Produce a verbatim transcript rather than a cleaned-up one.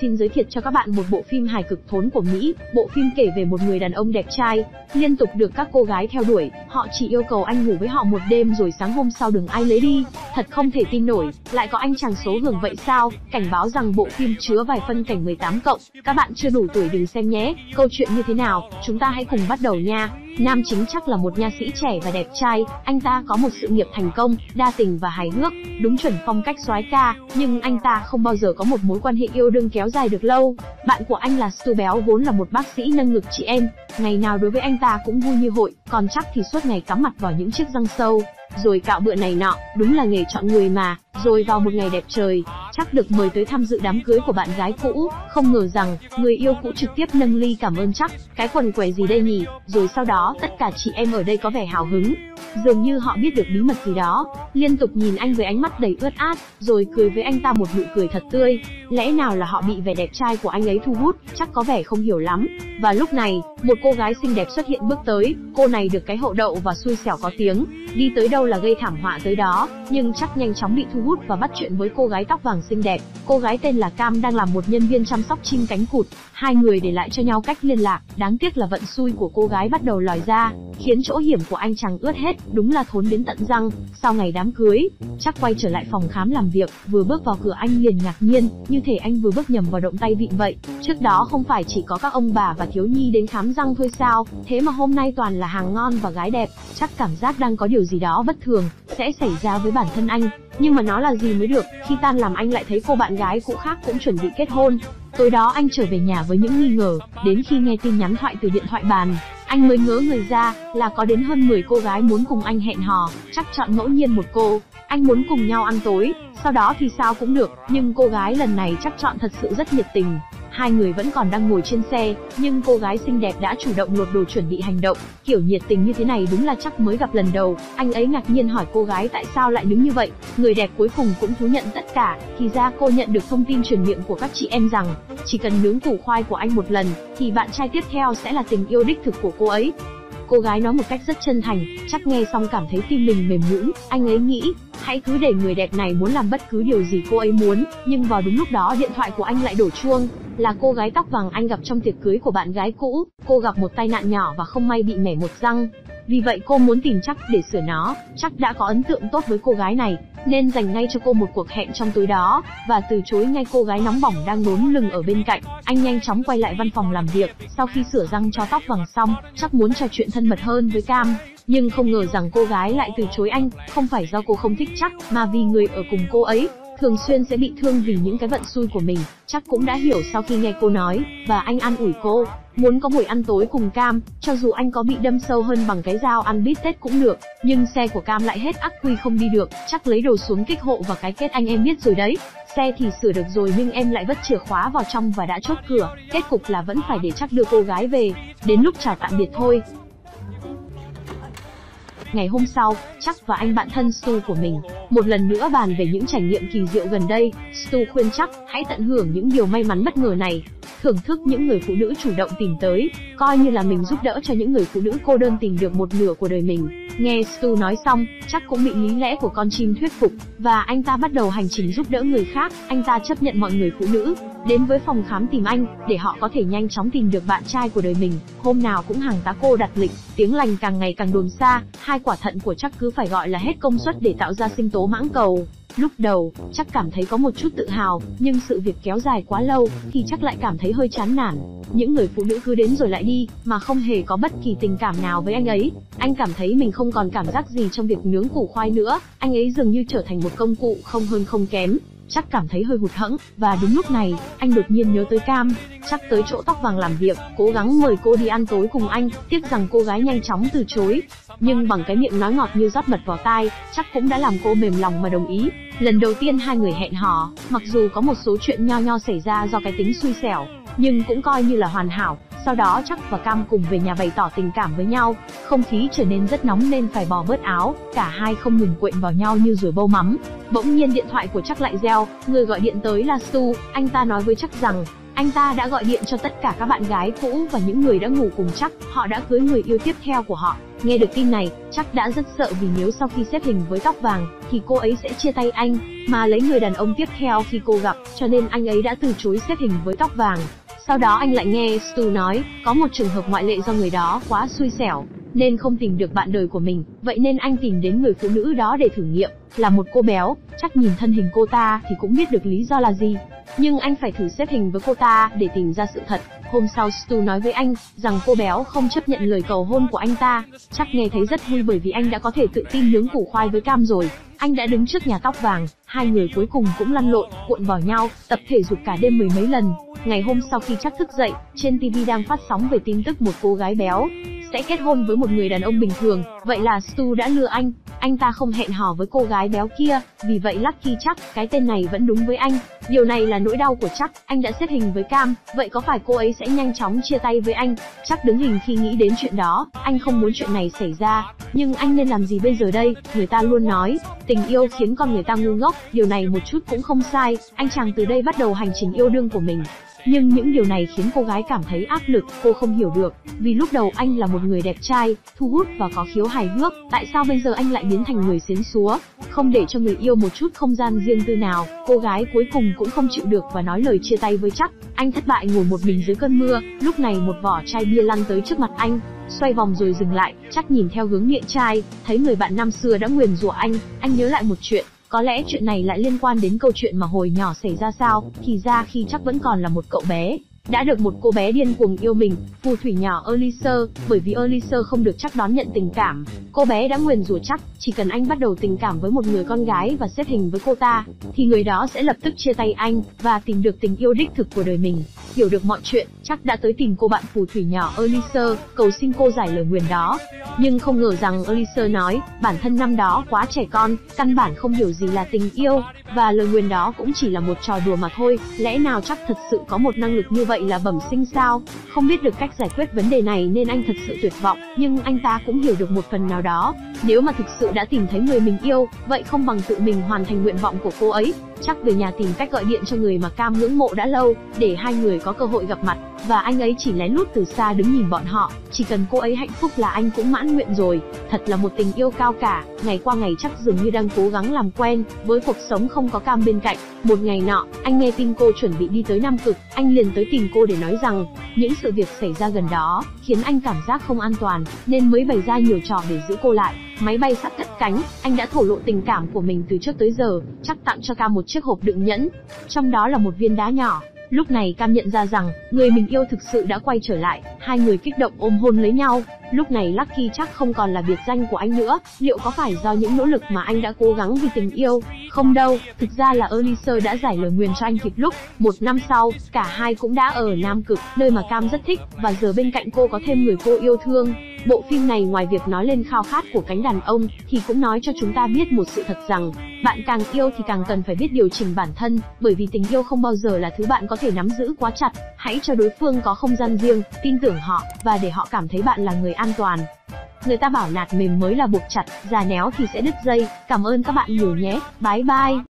Xin giới thiệu cho các bạn một bộ phim hài cực thốn của Mỹ. Bộ phim kể về một người đàn ông đẹp trai, liên tục được các cô gái theo đuổi. Họ chỉ yêu cầu anh ngủ với họ một đêm rồi sáng hôm sau đừng ai lấy đi. Thật không thể tin nổi, lại có anh chàng số hưởng vậy sao? Cảnh báo rằng bộ phim chứa vài phân cảnh mười tám cộng. Các bạn chưa đủ tuổi đừng xem nhé. Câu chuyện như thế nào? Chúng ta hãy cùng bắt đầu nha. Nam chính Chuck là một nha sĩ trẻ và đẹp trai. Anh ta có một sự nghiệp thành công, đa tình và hài hước, đúng chuẩn phong cách soái ca. Nhưng anh ta không bao giờ có một mối quan hệ yêu đương kéo dài được lâu. Bạn của anh là Stu béo vốn là một bác sĩ nâng ngực chị em, ngày nào đối với anh ta cũng vui như hội. Còn Chuck thì suốt ngày cắm mặt vào những chiếc răng sâu, rồi cạo bựa này nọ, đúng là nghề chọn người mà. Rồi vào một ngày đẹp trời, Chuck được mời tới tham dự đám cưới của bạn gái cũ. Không ngờ rằng, người yêu cũ trực tiếp nâng ly cảm ơn Chuck. Cái quần què gì đây nhỉ? Rồi sau đó tất cả chị em ở đây có vẻ hào hứng, dường như họ biết được bí mật gì đó, liên tục nhìn anh với ánh mắt đầy ướt át, rồi cười với anh ta một nụ cười thật tươi. Lẽ nào là họ bị vẻ đẹp trai của anh ấy thu hút? Chuck có vẻ không hiểu lắm. Và lúc này, một cô gái xinh đẹp xuất hiện bước tới. Cô này được cái hộ đậu và xui xẻo có tiếng, đi tới đâu là gây thảm họa tới đó. Nhưng Chuck nhanh chóng bị thu hút và bắt chuyện với cô gái tóc vàng xinh đẹp. Cô gái tên là Cam đang làm một nhân viên chăm sóc chim cánh cụt. Hai người để lại cho nhau cách liên lạc. Đáng tiếc là vận xui của cô gái bắt đầu lòi ra, khiến chỗ hiểm của anh chàng ướt hết, đúng là thốn đến tận răng. Sau ngày đám cưới, Chuck quay trở lại phòng khám làm việc. Vừa bước vào cửa anh liền ngạc nhiên, như thể anh vừa bước nhầm vào động tay vịn vậy. Trước đó không phải chỉ có các ông bà và thiếu nhi đến khám răng thôi sao? Thế mà hôm nay toàn là hàng ngon và gái đẹp. Chuck cảm giác đang có điều gì đó bất thường sẽ xảy ra với bản thân anh, nhưng mà nó là gì mới được. Khi tan làm anh lại thấy cô bạn gái cũ khác cũng chuẩn bị kết hôn. Tối đó anh trở về nhà với những nghi ngờ, đến khi nghe tin nhắn thoại từ điện thoại bàn, anh mới ngớ người ra là có đến hơn mười cô gái muốn cùng anh hẹn hò. Chuck chọn ngẫu nhiên một cô, anh muốn cùng nhau ăn tối, sau đó thì sao cũng được. Nhưng cô gái lần này Chuck chọn thật sự rất nhiệt tình. Hai người vẫn còn đang ngồi trên xe, nhưng cô gái xinh đẹp đã chủ động lột đồ chuẩn bị hành động. Kiểu nhiệt tình như thế này đúng là Chuck mới gặp lần đầu. Anh ấy ngạc nhiên hỏi cô gái tại sao lại đứng như vậy. Người đẹp cuối cùng cũng thú nhận tất cả. Thì ra cô nhận được thông tin truyền miệng của các chị em rằng chỉ cần nướng củ khoai của anh một lần thì bạn trai tiếp theo sẽ là tình yêu đích thực của cô ấy. Cô gái nói một cách rất chân thành. Chuck nghe xong cảm thấy tim mình mềm nhũn. Anh ấy nghĩ hãy cứ để người đẹp này muốn làm bất cứ điều gì cô ấy muốn. Nhưng vào đúng lúc đó điện thoại của anh lại đổ chuông. Là cô gái tóc vàng anh gặp trong tiệc cưới của bạn gái cũ. Cô gặp một tai nạn nhỏ và không may bị mẻ một răng, vì vậy cô muốn tìm Chuck để sửa nó. Chuck đã có ấn tượng tốt với cô gái này nên dành ngay cho cô một cuộc hẹn trong tối đó và từ chối ngay cô gái nóng bỏng đang đốn lưng ở bên cạnh. Anh nhanh chóng quay lại văn phòng làm việc. Sau khi sửa răng cho tóc vàng xong, Chuck muốn trò chuyện thân mật hơn với Cam, nhưng không ngờ rằng cô gái lại từ chối anh. Không phải do cô không thích Chuck, mà vì người ở cùng cô ấy thường xuyên sẽ bị thương vì những cái vận xui của mình. Chuck cũng đã hiểu sau khi nghe cô nói, và anh an ủi cô, muốn có buổi ăn tối cùng Cam, cho dù anh có bị đâm sâu hơn bằng cái dao ăn bít tết cũng được. Nhưng xe của Cam lại hết ắc quy không đi được. Chuck lấy đồ xuống kích hộ và cái kết anh em biết rồi đấy. Xe thì sửa được rồi nhưng em lại vất chìa khóa vào trong và đã chốt cửa. Kết cục là vẫn phải để Chuck đưa cô gái về. Đến lúc chào tạm biệt thôi. Ngày hôm sau, Chuck và anh bạn thân Stu của mình một lần nữa bàn về những trải nghiệm kỳ diệu gần đây. Stu khuyên Chuck hãy tận hưởng những điều may mắn bất ngờ này, thưởng thức những người phụ nữ chủ động tìm tới, coi như là mình giúp đỡ cho những người phụ nữ cô đơn tìm được một nửa của đời mình. Nghe Stu nói xong, Chuck cũng bị lý lẽ của con chim thuyết phục, và anh ta bắt đầu hành trình giúp đỡ người khác. Anh ta chấp nhận mọi người phụ nữ đến với phòng khám tìm anh, để họ có thể nhanh chóng tìm được bạn trai của đời mình. Hôm nào cũng hàng tá cô đặt lịch, tiếng lành càng ngày càng đồn xa. Hai quả thận của Chuck cứ phải gọi là hết công suất để tạo ra sinh tố mãng cầu. Lúc đầu, Chuck cảm thấy có một chút tự hào, nhưng sự việc kéo dài quá lâu thì Chuck lại cảm thấy hơi chán nản. Những người phụ nữ cứ đến rồi lại đi, mà không hề có bất kỳ tình cảm nào với anh ấy. Anh cảm thấy mình không còn cảm giác gì trong việc nướng củ khoai nữa. Anh ấy dường như trở thành một công cụ không hơn không kém. Chuck cảm thấy hơi hụt hẫng, và đúng lúc này, anh đột nhiên nhớ tới Cam. Chuck tới chỗ tóc vàng làm việc, cố gắng mời cô đi ăn tối cùng anh, tiếc rằng cô gái nhanh chóng từ chối. Nhưng bằng cái miệng nói ngọt như rót mật vào tai, Chuck cũng đã làm cô mềm lòng mà đồng ý. Lần đầu tiên hai người hẹn hò, mặc dù có một số chuyện nho nho xảy ra do cái tính xui xẻo, nhưng cũng coi như là hoàn hảo. Sau đó Chuck và Cam cùng về nhà bày tỏ tình cảm với nhau. Không khí trở nên rất nóng nên phải bỏ bớt áo. Cả hai không ngừng quện vào nhau như ruồi bâu mắm. Bỗng nhiên điện thoại của Chuck lại reo. Người gọi điện tới là Stu. Anh ta nói với Chuck rằng anh ta đã gọi điện cho tất cả các bạn gái cũ và những người đã ngủ cùng Chuck. Họ đã cưới người yêu tiếp theo của họ. Nghe được tin này, Chuck đã rất sợ vì nếu sau khi xếp hình với tóc vàng, thì cô ấy sẽ chia tay anh, mà lấy người đàn ông tiếp theo khi cô gặp, cho nên anh ấy đã từ chối xếp hình với tóc vàng. Sau đó anh lại nghe Stu nói, có một trường hợp ngoại lệ do người đó quá xui xẻo, nên không tìm được bạn đời của mình, vậy nên anh tìm đến người phụ nữ đó để thử nghiệm, là một cô béo, Chuck nhìn thân hình cô ta thì cũng biết được lý do là gì. Nhưng anh phải thử xếp hình với cô ta để tìm ra sự thật. Hôm sau Stu nói với anh rằng cô béo không chấp nhận lời cầu hôn của anh ta. Chuck nghe thấy rất vui bởi vì anh đã có thể tự tin nướng củ khoai với Cam rồi. Anh đã đứng trước nhà tóc vàng, hai người cuối cùng cũng lăn lộn, cuộn vào nhau, tập thể dục cả đêm mười mấy lần. Ngày hôm sau khi Chuck thức dậy, trên ti vi đang phát sóng về tin tức một cô gái béo sẽ kết hôn với một người đàn ông bình thường, vậy là Stu đã lừa anh, anh ta không hẹn hò với cô gái béo kia, vì vậy Lucky Chuck, cái tên này vẫn đúng với anh. Điều này là nỗi đau của Chuck, anh đã xếp hình với Cam, vậy có phải cô ấy sẽ nhanh chóng chia tay với anh? Chuck đứng hình khi nghĩ đến chuyện đó, anh không muốn chuyện này xảy ra, nhưng anh nên làm gì bây giờ đây? Người ta luôn nói, tình yêu khiến con người ta ngu ngốc, điều này một chút cũng không sai, anh chàng từ đây bắt đầu hành trình yêu đương của mình. Nhưng những điều này khiến cô gái cảm thấy áp lực, cô không hiểu được, vì lúc đầu anh là một người đẹp trai, thu hút và có khiếu hài hước, tại sao bây giờ anh lại biến thành người xến xúa, không để cho người yêu một chút không gian riêng tư nào. Cô gái cuối cùng cũng không chịu được và nói lời chia tay với Chuck. Anh thất bại ngồi một mình dưới cơn mưa, lúc này một vỏ chai bia lăn tới trước mặt anh, xoay vòng rồi dừng lại. Chuck nhìn theo hướng miệng chai, thấy người bạn năm xưa đã nguyền rủa anh, anh nhớ lại một chuyện. Có lẽ chuyện này lại liên quan đến câu chuyện mà hồi nhỏ xảy ra sao, thì ra khi Chuck vẫn còn là một cậu bé, đã được một cô bé điên cuồng yêu mình, phù thủy nhỏ Elisa, bởi vì Elisa không được Chuck đón nhận tình cảm. Cô bé đã nguyền rủa Chuck, chỉ cần anh bắt đầu tình cảm với một người con gái và xếp hình với cô ta, thì người đó sẽ lập tức chia tay anh, và tìm được tình yêu đích thực của đời mình. Hiểu được mọi chuyện, Chuck đã tới tìm cô bạn phù thủy nhỏ Elisa, cầu xin cô giải lời nguyền đó. Nhưng không ngờ rằng Elisa nói, bản thân năm đó quá trẻ con, căn bản không hiểu gì là tình yêu, và lời nguyền đó cũng chỉ là một trò đùa mà thôi, lẽ nào Chuck thật sự có một năng lực như vậy là bẩm sinh sao? Không biết được cách giải quyết vấn đề này nên anh thật sự tuyệt vọng, nhưng anh ta cũng hiểu được một phần nào đó. Nếu mà thực sự đã tìm thấy người mình yêu, vậy không bằng tự mình hoàn thành nguyện vọng của cô ấy. Chuck về nhà tìm cách gọi điện cho người mà Cam ngưỡng mộ đã lâu, để hai người có cơ hội gặp mặt, và anh ấy chỉ lén lút từ xa đứng nhìn bọn họ, chỉ cần cô ấy hạnh phúc là anh cũng mãn nguyện rồi. Thật là một tình yêu cao cả, ngày qua ngày Chuck dường như đang cố gắng làm quen với cuộc sống không có Cam bên cạnh. Một ngày nọ, anh nghe tin cô chuẩn bị đi tới Nam Cực, anh liền tới tìm cô để nói rằng những sự việc xảy ra gần đó khiến anh cảm giác không an toàn, nên mới bày ra nhiều trò để giữ cô lại. Máy bay sắp cất cánh, anh đã thổ lộ tình cảm của mình từ trước tới giờ. Chuck tặng cho Cam một chiếc hộp đựng nhẫn, trong đó là một viên đá nhỏ. Lúc này Cam nhận ra rằng người mình yêu thực sự đã quay trở lại, hai người kích động ôm hôn lấy nhau. Lúc này Lucky Chuck không còn là biệt danh của anh nữa, liệu có phải do những nỗ lực mà anh đã cố gắng vì tình yêu? Không đâu, thực ra là Elisa đã giải lời nguyền cho anh kịp lúc. Một năm sau, cả hai cũng đã ở Nam Cực, nơi mà Cam rất thích, và giờ bên cạnh cô có thêm người cô yêu thương. Bộ phim này ngoài việc nói lên khao khát của cánh đàn ông, thì cũng nói cho chúng ta biết một sự thật rằng, bạn càng yêu thì càng cần phải biết điều chỉnh bản thân, bởi vì tình yêu không bao giờ là thứ bạn có thể nắm giữ quá chặt. Hãy cho đối phương có không gian riêng, tin tưởng họ, và để họ cảm thấy bạn là người an toàn. Người ta bảo nạt mềm mới là buộc chặt, già néo thì sẽ đứt dây. Cảm ơn các bạn nhiều nhé, bye bye.